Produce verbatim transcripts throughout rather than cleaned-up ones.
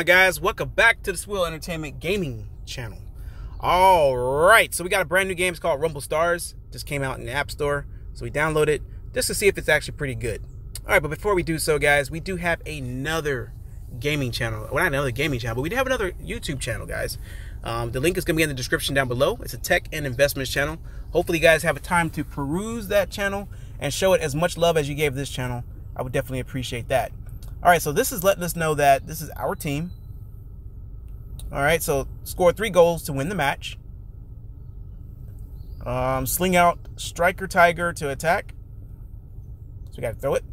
on, guys? Welcome back to the Swill Entertainment Gaming Channel. All right, so we got a brand new game. It's called Rumble Stars. Just came out in the App Store, so we downloaded it just to see if it's actually pretty good. All right, but before we do so, guys, we do have another gaming channel. Well, not another gaming channel, but we do have another YouTube channel, guys. Um, the link is going to be in the description down below. It's a tech and investments channel. Hopefully, you guys have a time to peruse that channel and show it as much love as you gave this channel. I would definitely appreciate that. All right, so this is letting us know that this is our team. All right, so score three goals to win the match. Um, sling out Striker Tiger to attack. So we got to throw it.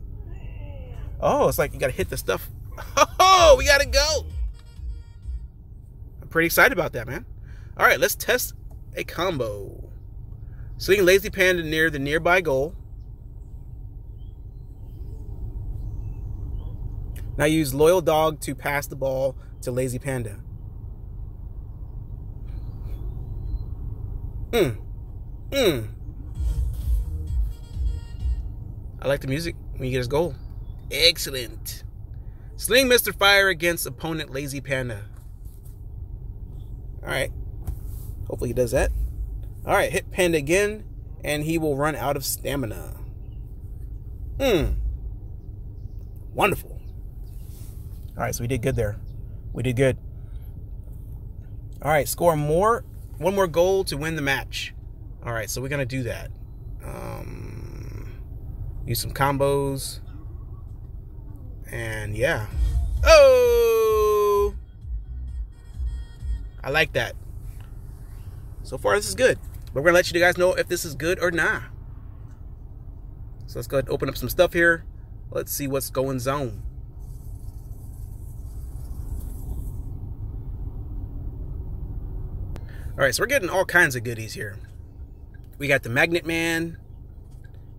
Oh, it's like you got to hit the stuff. Oh, we got to go. I'm pretty excited about that, man. All right, let's test a combo. Sling Lazy Panda near the nearby goal. Now use Loyal Dog to pass the ball to Lazy Panda. Mm. Mm. I like the music when you get his goal. Excellent. Sling Mister Fire against opponent Lazy Panda. All right. Hopefully he does that. All right, hit Panda again, and he will run out of stamina. Mm. Wonderful. All right, so we did good there. We did good. All right, score more, one more goal to win the match. All right, so we're going to do that. Um, use some combos. And, yeah. Oh! I like that. So far, this is good. But we're going to let you guys know if this is good or not. Nah. So let's go ahead and open up some stuff here. Let's see what's going zone. All right, so we're getting all kinds of goodies here. We got the Magnet Man.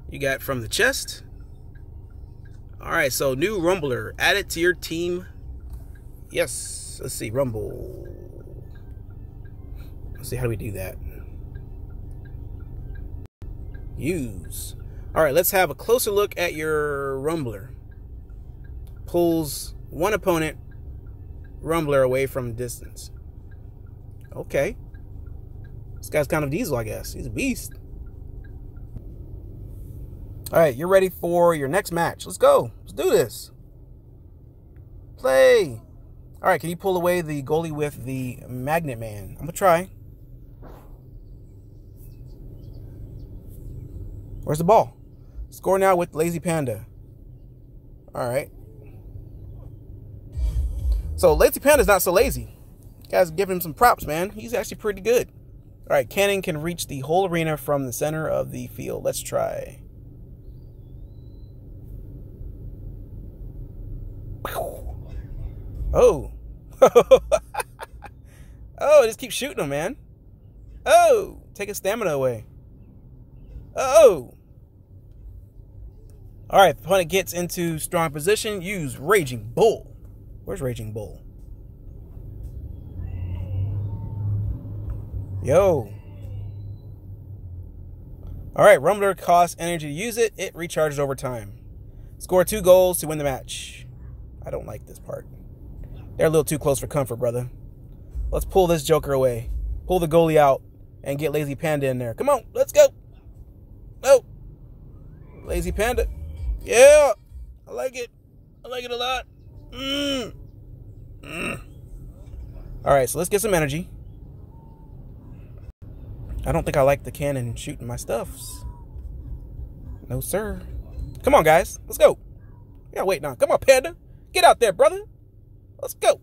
You got from the chest. All right, so new Rumbler. Add it to your team. Yes, let's see, Rumble. Let's see, how do we do that? Use. All right, let's have a closer look at your Rumbler. Pulls one opponent Rumbler away from distance. Okay. This guy's kind of diesel, I guess. He's a beast. All right, you're ready for your next match. Let's go. Let's do this. Play. All right, can you pull away the goalie with the Magnet Man? I'm going to try. Where's the ball? Score now with Lazy Panda. All right. So Lazy Panda's not so lazy. You guys give him some props, man. He's actually pretty good. All right, cannon can reach the whole arena from the center of the field. Let's try. Oh. Oh, just keep shooting him, man. Oh, take his stamina away. Oh. All right, opponent gets into strong position. Use Raging Bull. Where's Raging Bull? Yo. All right, Rumbler costs energy to use it. It recharges over time. Score two goals to win the match. I don't like this part. They're a little too close for comfort, brother. Let's pull this joker away. Pull the goalie out and get Lazy Panda in there. Come on, let's go. No. Lazy Panda. Yeah. I like it. I like it a lot. Mm. Mm. All right, so let's get some energy. I don't think I like the cannon shooting my stuffs. No, sir. Come on, guys. Let's go. Yeah, wait now. Come on, Panda. Get out there, brother. Let's go.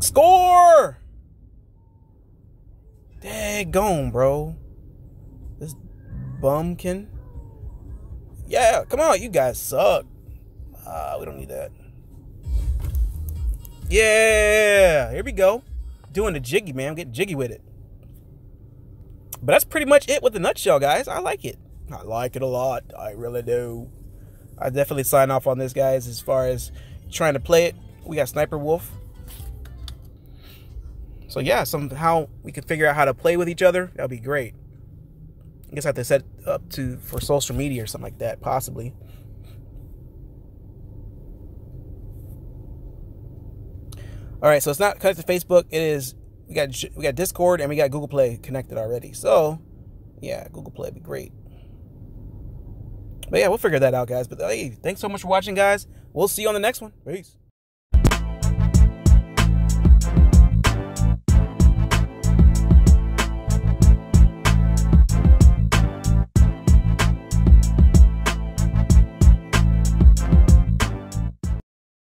Score! Daggone, bro. This bumpkin. Yeah, come on. You guys suck. Uh, we don't need that. Yeah. Here we go. Doing the jiggy, man. I'm getting jiggy with it. But that's pretty much it with the nutshell, guys. I like it. I like it a lot. I really do. I definitely sign off on this, guys, as far as trying to play it. We got Sniper Wolf. So, yeah, somehow we can figure out how to play with each other. That would be great. I guess I have to set up to for social media or something like that, possibly. All right, so it's not connected to Facebook. It is, we got we got Discord and we got Google Play connected already. So, yeah, Google Play would be great. But yeah, we'll figure that out, guys. But hey, thanks so much for watching, guys. We'll see you on the next one. Peace.